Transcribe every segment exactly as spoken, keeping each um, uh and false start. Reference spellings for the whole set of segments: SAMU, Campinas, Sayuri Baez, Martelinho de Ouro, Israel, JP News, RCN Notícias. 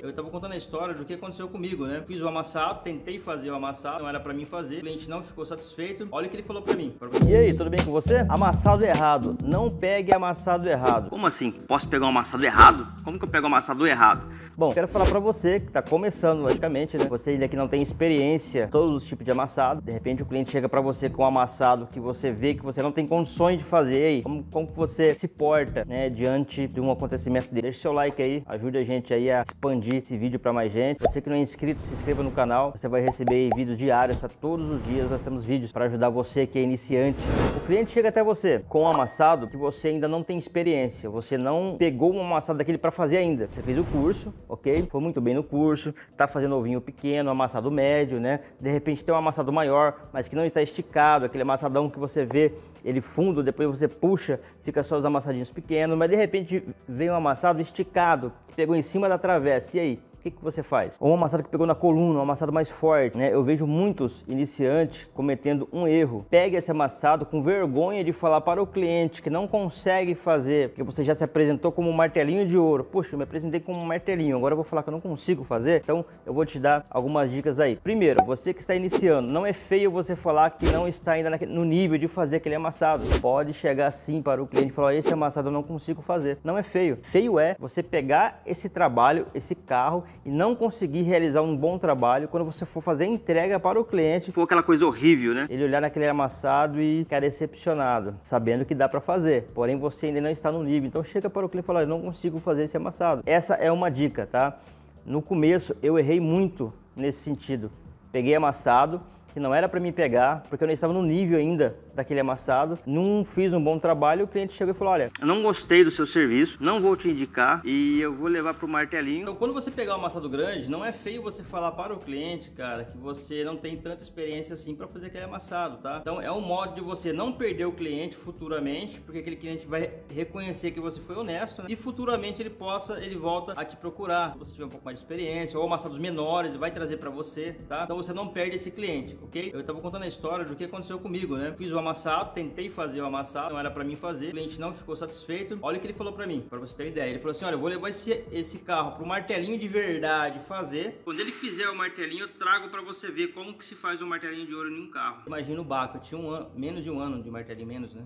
Eu tava contando a história do que aconteceu comigo, né? Fiz o amassado, tentei fazer o amassado, não era pra mim fazer. O cliente não ficou satisfeito. Olha o que ele falou pra mim. E aí, tudo bem com você? Amassado errado. Não pegue amassado errado. Como assim? Posso pegar um amassado errado? Como que eu pego um amassado errado? Bom, quero falar pra você que tá começando, logicamente, né? Você ainda que não tem experiência, todos os tipos de amassado. De repente o cliente chega pra você com um amassado que você vê que você não tem condições de fazer. E aí, como, como você se porta, né? Diante de um acontecimento dele. Deixa seu like aí, ajude a gente aí a expandir esse vídeo para mais gente. Você que não é inscrito, se inscreva no canal. Você vai receber vídeos diários, tá? Todos os dias nós temos vídeos para ajudar você que é iniciante. O cliente chega até você com um amassado que você ainda não tem experiência. Você não pegou um amassado daquele para fazer ainda. Você fez o curso, ok? Foi muito bem no curso. Tá fazendo ovinho pequeno, amassado médio, né? De repente tem um amassado maior, mas que não está esticado. Aquele amassadão que você vê ele fundo, depois você puxa, fica só os amassadinhos pequenos. Mas de repente vem um amassado esticado que pegou em cima da travessa. E aí, o que, que você faz? Ou um amassado que pegou na coluna, um amassado mais forte, né? Eu vejo muitos iniciantes cometendo um erro. Pegue esse amassado com vergonha de falar para o cliente que não consegue fazer, porque você já se apresentou como um martelinho de ouro. Poxa, eu me apresentei como um martelinho, agora eu vou falar que eu não consigo fazer? Então eu vou te dar algumas dicas aí. Primeiro, você que está iniciando, não é feio você falar que não está ainda no nível de fazer aquele amassado. Pode chegar assim para o cliente e falar, esse amassado eu não consigo fazer. Não é feio. Feio é você pegar esse trabalho, esse carro, e não conseguir realizar um bom trabalho quando você for fazer a entrega para o cliente. Foi aquela coisa horrível, né? Ele olhar naquele amassado e ficar decepcionado, sabendo que dá para fazer, porém você ainda não está no nível. Então chega para o cliente e fala, eu não consigo fazer esse amassado. Essa é uma dica, tá? No começo eu errei muito nesse sentido. Peguei amassado que não era para mim pegar, porque eu não estava no nível ainda daquele amassado, não fiz um bom trabalho, o cliente chegou e falou, olha, eu não gostei do seu serviço, não vou te indicar e eu vou levar pro martelinho. Então, quando você pegar um amassado grande, não é feio você falar para o cliente, cara, que você não tem tanta experiência assim para fazer aquele amassado, tá? Então, é um modo de você não perder o cliente futuramente, porque aquele cliente vai reconhecer que você foi honesto, né? E futuramente ele possa, ele volta a te procurar, se você tiver um pouco mais de experiência, ou amassados menores, vai trazer para você, tá? Então, você não perde esse cliente, ok? Eu tava contando a história do que aconteceu comigo, né? Fiz o amassado, tentei fazer o amassado, não era pra mim fazer, o cliente não ficou satisfeito. Olha o que ele falou pra mim, pra você ter uma ideia. Ele falou assim, olha, eu vou levar esse, esse carro pro martelinho de verdade fazer. Quando ele fizer o martelinho, eu trago pra você ver como que se faz um martelinho de ouro em um carro. Imagina o Baco, eu tinha um ano, menos de um ano de martelinho, menos, né?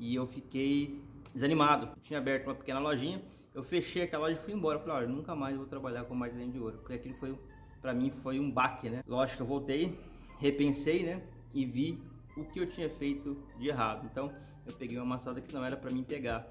E eu fiquei desanimado. Eu tinha aberto uma pequena lojinha, eu fechei aquela loja e fui embora. Eu falei, olha, nunca mais vou trabalhar com martelinho de ouro, porque aquilo foi, pra mim foi um baque, né? Lógico que eu voltei, repensei, né? E vi o que eu tinha feito de errado. Então eu peguei uma amassada que não era para mim pegar.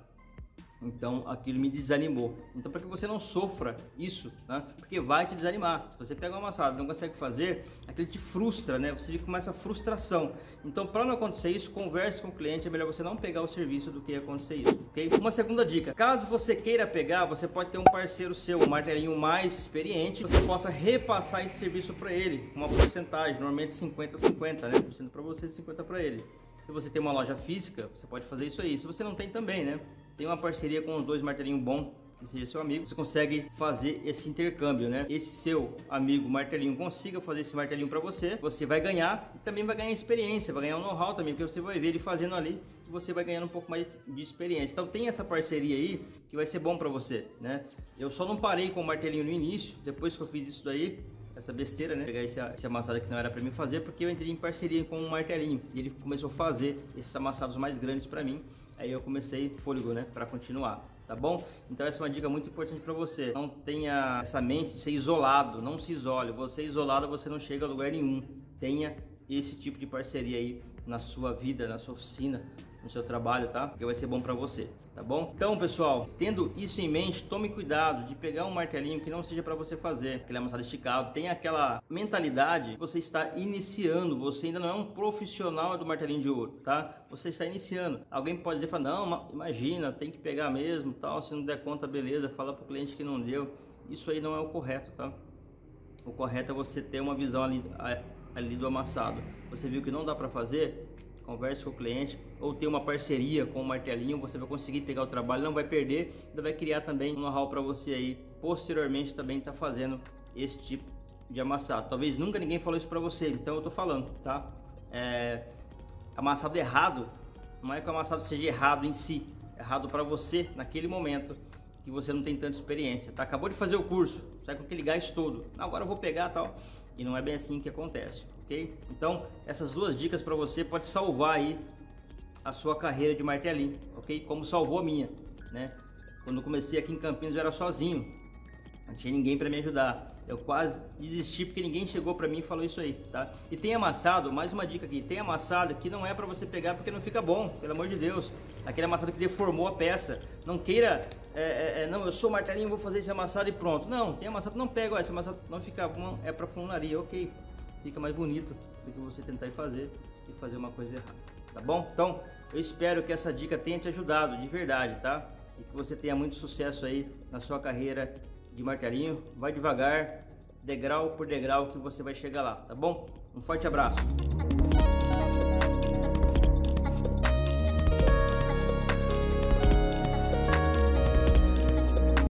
Então aquilo me desanimou. Então, para que você não sofra isso, né? Porque vai te desanimar. Se você pega uma amassada e não consegue fazer, aquilo te frustra, né? Você fica com essa frustração. Então, para não acontecer isso, converse com o cliente. É melhor você não pegar o serviço do que acontecer isso, ok? Uma segunda dica. Caso você queira pegar, você pode ter um parceiro seu, um martelinho mais experiente. Você possa repassar esse serviço para ele, uma porcentagem, normalmente cinquenta a cinquenta, né? cem por cento para você e cinquenta por cento para ele. Se você tem uma loja física, você pode fazer isso aí. Se você não tem também, né? Tem uma parceria com os dois martelinhos bons, que seja seu amigo, você consegue fazer esse intercâmbio, né? Esse seu amigo martelinho consiga fazer esse martelinho para você, você vai ganhar e também vai ganhar experiência, vai ganhar um know-how também, porque você vai ver ele fazendo ali e você vai ganhando um pouco mais de experiência. Então tem essa parceria aí que vai ser bom para você, né? Eu só não parei com o martelinho no início, depois que eu fiz isso daí, essa besteira, né? Pegar esse, esse amassado que não era para mim fazer, porque eu entrei em parceria com um martelinho e ele começou a fazer esses amassados mais grandes para mim. Aí eu comecei fôlego, né? Para continuar, tá bom? Então essa é uma dica muito importante para você. Não tenha essa mente de ser isolado, não se isole. Você isolado, você não chega a lugar nenhum. Tenha esse tipo de parceria aí na sua vida, na sua oficina, no seu trabalho, tá? Porque vai ser bom para você, tá bom? Então, pessoal, tendo isso em mente, tome cuidado de pegar um martelinho que não seja para você fazer, aquele amassado esticado. Tem aquela mentalidade que você está iniciando, você ainda não é um profissional do martelinho de ouro, tá? Você está iniciando. Alguém pode dizer, não, imagina, tem que pegar mesmo, tal, se não der conta, beleza, fala pro cliente que não deu. Isso aí não é o correto, tá? O correto é você ter uma visão ali, ali do amassado. Você viu que não dá para fazer? Converse com o cliente ou ter uma parceria com o martelinho, você vai conseguir pegar o trabalho, não vai perder, ainda vai criar também um know-how para você aí, posteriormente também tá fazendo esse tipo de amassado. Talvez nunca ninguém falou isso para você, então eu tô falando, tá? É, amassado errado, não é que o amassado seja errado em si, errado para você naquele momento, que você não tem tanta experiência, tá? Acabou de fazer o curso, sai com aquele gás todo, agora eu vou pegar tal, e não é bem assim que acontece, ok? Então essas duas dicas para você pode salvar aí a sua carreira de martelinho, ok? Como salvou a minha, né? Quando eu comecei aqui em Campinas eu era sozinho, não tinha ninguém para me ajudar, eu quase desisti porque ninguém chegou para mim e falou isso aí, tá? E tem amassado, mais uma dica aqui, tem amassado que não é para você pegar porque não fica bom, pelo amor de Deus, aquele amassado que deformou a peça, não queira, é, é, não, eu sou martelinho, vou fazer esse amassado e pronto, não, tem amassado, não pega, ó, esse amassado não fica bom, é para funilaria, ok, fica mais bonito do que você tentar fazer e fazer uma coisa errada, tá bom? Então, eu espero que essa dica tenha te ajudado, de verdade, tá? E que você tenha muito sucesso aí na sua carreira de martelinho. Vai devagar, degrau por degrau, que você vai chegar lá, tá bom? Um forte abraço!